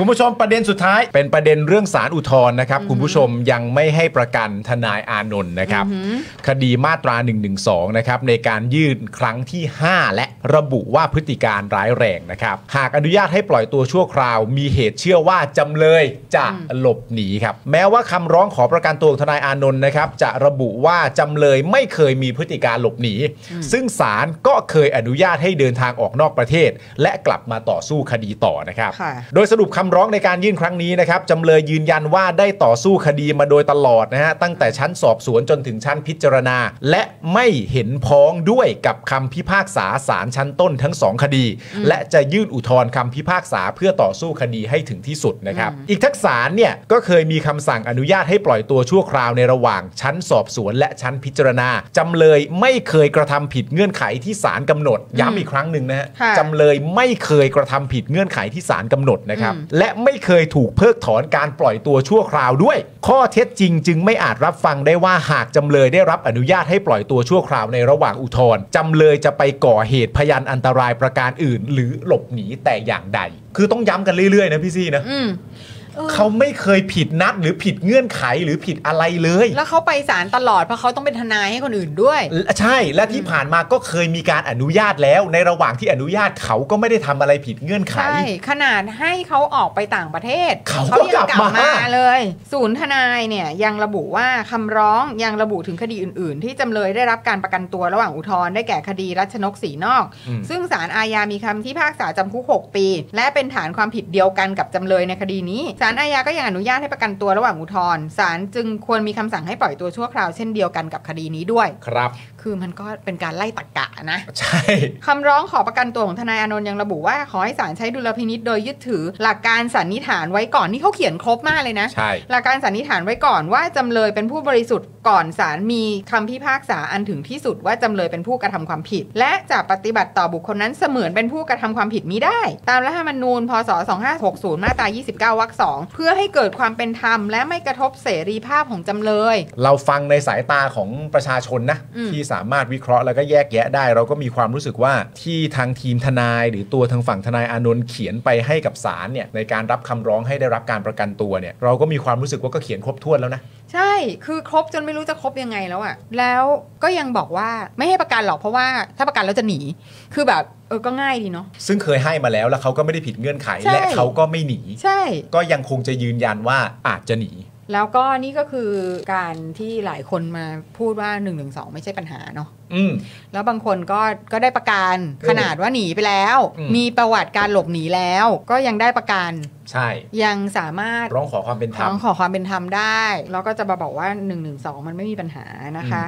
คุณผู้ชมประเด็นสุดท้ายเป็นประเด็นเรื่องศาลอุทธรณ์นะครับคุณผู้ชมยังไม่ให้ประกันทนายอานนท์นะครับคดีมาตรา112นะครับในการยื่นครั้งที่5และระบุว่าพฤติการร้ายแรงนะครับหากอนุญาตให้ปล่อยตัวชั่วคราวมีเหตุเชื่อว่าจำเลยจะหลบหนีครับแม้ว่าคำร้องขอประกันตัวของทนายอานนท์นะครับจะระบุว่าจำเลยไม่เคยมีพฤติการหลบหนีซึ่งศาลก็เคยอนุญาตให้เดินทางออกนอกประเทศและกลับมาต่อสู้คดีต่อนะครับโดยสรุปคำร้องในการยื่นครั้งนี้นะครับจำเลยยืนยันว่าได้ต่อสู้คดีมาโดยตลอดนะฮะตั้งแต่ชั้นสอบสวนจนถึงชั้นพิจารณาและไม่เห็นพ้องด้วยกับคำพิพากษาศาลชั้นต้นทั้ง2คดีและจะยื่นอุทธรณ์คำพิพากษาเพื่อต่อสู้คดีให้ถึงที่สุดนะครับอีกทั้งศาลเนี่ยก็เคยมีคำสั่งอนุญาตให้ปล่อยตัวชั่วคราวในระหว่างชั้นสอบสวนและชั้นพิจารณาจำเลยไม่เคยกระทำผิดเงื่อนไขที่ศาลกำหนดย้ำอีกครั้งหนึ่งนะฮะจำเลยไม่เคยกระทำผิดเงื่อนไขที่ศาลกำหนดนะครับและไม่เคยถูกเพิกถอนการปล่อยตัวชั่วคราวด้วยข้อเท็จจริงจึงไม่อาจรับฟังได้ว่าหากจำเลยได้รับอนุญาตให้ปล่อยตัวชั่วคราวในระหว่างอุทธรณ์จำเลยจะไปก่อเหตุพยานอันตรายประการอื่นหรือหลบหนีแต่อย่างใดคือต้องย้ำกันเรื่อยๆนะพี่ซี่นะเขาไม่เคยผิดนัดหรือผิดเงื่อนไขหรือผิดอะไรเลยแล้วเขาไปศาลตลอดเพราะเขาต้องเป็นทนายให้คนอื่นด้วยใช่และที่ผ่านมาก็เคยมีการอนุญาตแล้วในระหว่างที่อนุญาตเขาก็ไม่ได้ทำอะไรผิดเงื่อนไขขนาดให้เขาออกไปต่างประเทศเขายังกลับมาเลยศูนย์ทนายเนี่ยยังระบุว่าคำร้องยังระบุถึงคดีอื่นๆที่จำเลยได้รับการประกันตัวระหว่างอุทธรณ์ได้แก่คดีรัชนกศรีนอกซึ่งศาลอาญามีคำพิพากษาจำคุก6 ปีและเป็นฐานความผิดเดียวกันกับจำเลยในคดีนี้ศาลอาญาก็ยังอนุญาตให้ประกันตัวระหว่างอุทธรณ์ศาลจึงควรมีคำสั่งให้ปล่อยตัวชั่วคราวเช่นเดียวกันกับคดีนี้ด้วยครับคือมันก็เป็นการไล่ตรรกะนะใช่คำร้องขอประกันตัวของทนายอานนท์ยังระบุว่าขอให้ศาลใช้ดุลพินิจโดยยึดถือหลักการสันนิษฐานไว้ก่อนนี่เขาเขียนครบมากเลยนะใช่หลักการสันนิษฐานไว้ก่อนว่าจำเลยเป็นผู้บริสุทธิ์ก่อนศาลมีคำพิพากษาอันถึงที่สุดว่าจำเลยเป็นผู้กระทำความผิดและจะปฏิบัติต่อบุคคลนั้นเสมือนเป็นผู้กระทำความผิดมิได้ตามรัฐธรรมนูญพ.ศ. 2560 มาตรา 29 วรรค 2เพื่อให้เกิดความเป็นธรรมและไม่กระทบเสรีภาพของจำเลยเราฟังในสายตาของประชาชนนะที่สามารถวิเคราะห์แล้วก็แยกแยะได้เราก็มีความรู้สึกว่าที่ทางทีมทนายหรือตัวทางฝั่งทนายอานนท์เขียนไปให้กับศาลเนี่ยในการรับคำร้องให้ได้รับการประกันตัวเนี่ยเราก็มีความรู้สึกว่าก็เขียนครบถ้วนแล้วนะใช่คือครบจนไม่รู้จะครบยังไงแล้วอ่ะแล้วก็ยังบอกว่าไม่ให้ประกันหรอกเพราะว่าถ้าประกันแล้วจะหนีคือแบบก็ง่ายดีเนาะซึ่งเคยให้มาแล้วแล้วเขาก็ไม่ได้ผิดเงื่อนไขและเขาก็ไม่หนีใช่ก็ยังคงจะยืนยันว่าอาจจะหนีแล้วก็นี่ก็คือการที่หลายคนมาพูดว่า112ไม่ใช่ปัญหาเนาะแล้วบางคนก็ได้ประกันขนาดว่าหนีไปแล้วมีประวัติการหลบหนีแล้วก็ยังได้ประกันใช่ยังสามารถร้องขอความเป็นธรรมได้แล้วก็จะมาบอกว่า112มันไม่มีปัญหานะคะ